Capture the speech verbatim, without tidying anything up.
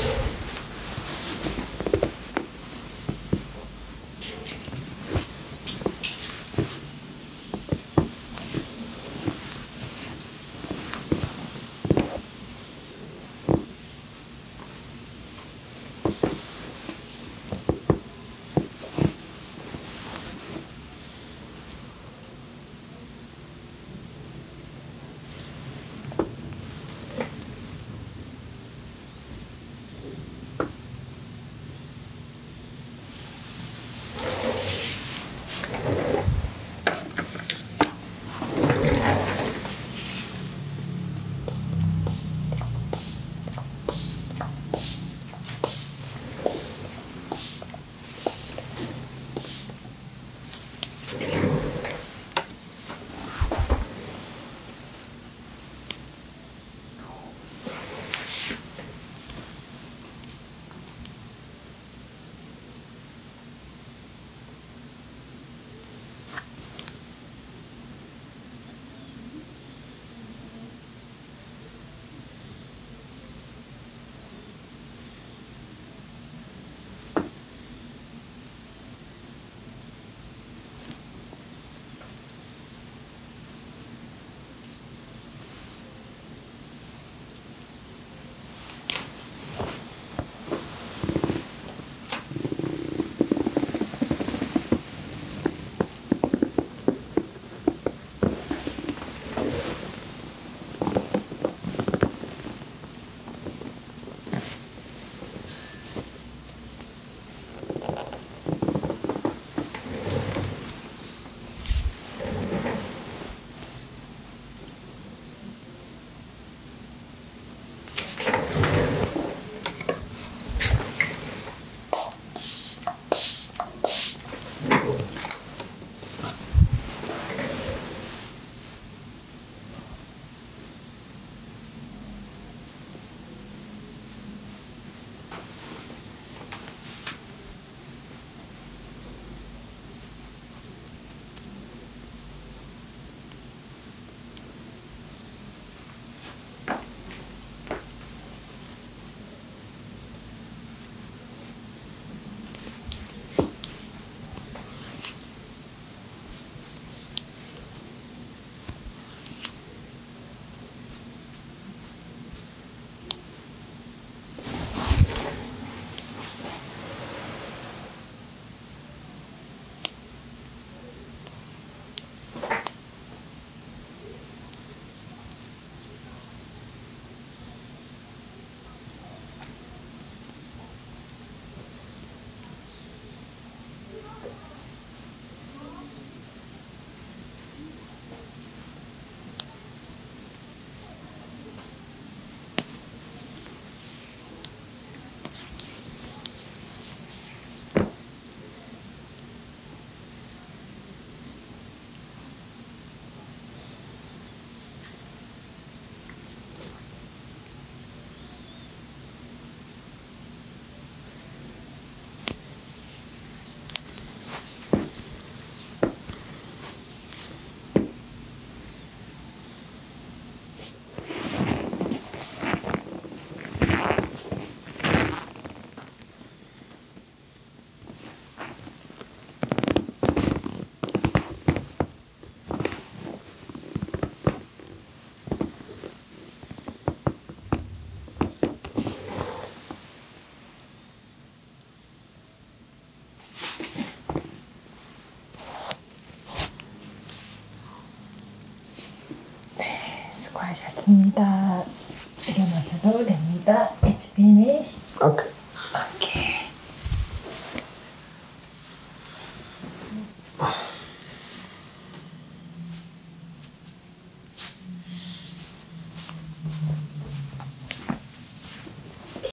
해야죠. 수고하셨습니다. 지금 하셔도 됩니다. 에이치피엠의